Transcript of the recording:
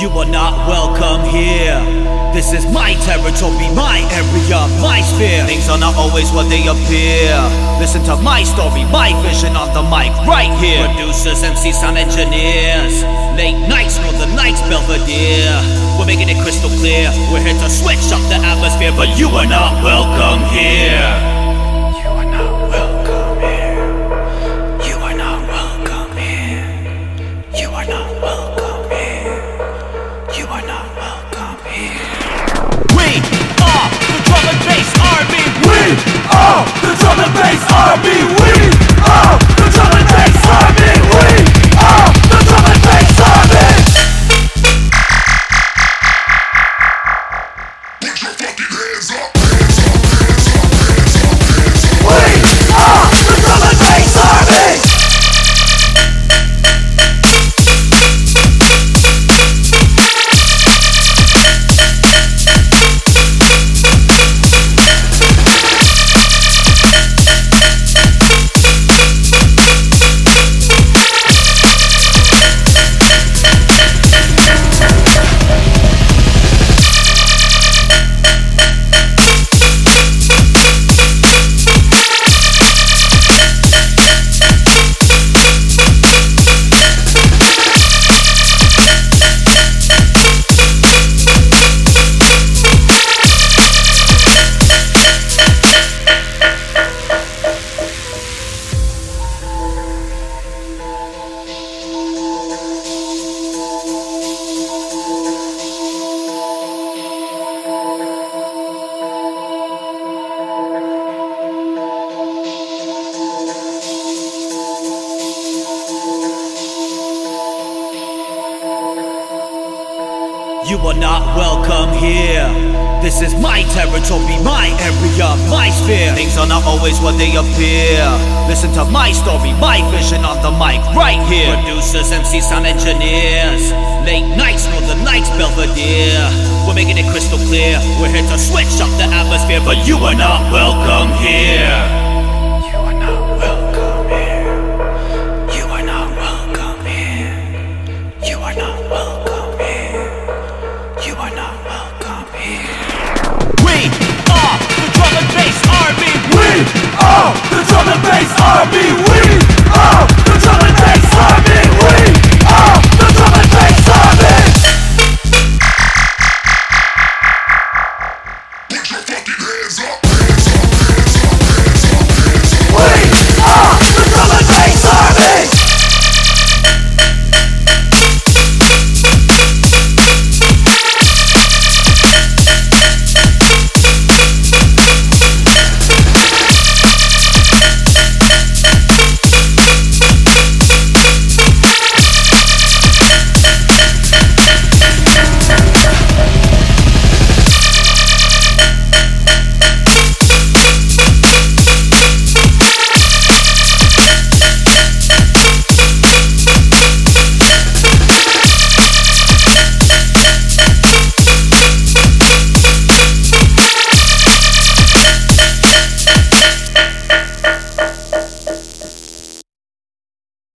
You are not welcome here. This is my territory, my area, my sphere. Things are not always what they appear. Listen to my story, my vision on the mic right here. Producers, MCs, sound engineers, late nights, northern lights, Belvedere. We're making it crystal clear. We're here to switch up the atmosphere, but you are not welcome here. You are not welcome here. This is my territory, my area, my sphere. Things are not always what they appear. Listen to my story, my vision on the mic right here. Producers, MCs, sound engineers, late nights, northern lights, Belvedere. We're making it crystal clear. We're here to switch up the atmosphere, but you are not welcome here. We are the drum and bass R&B.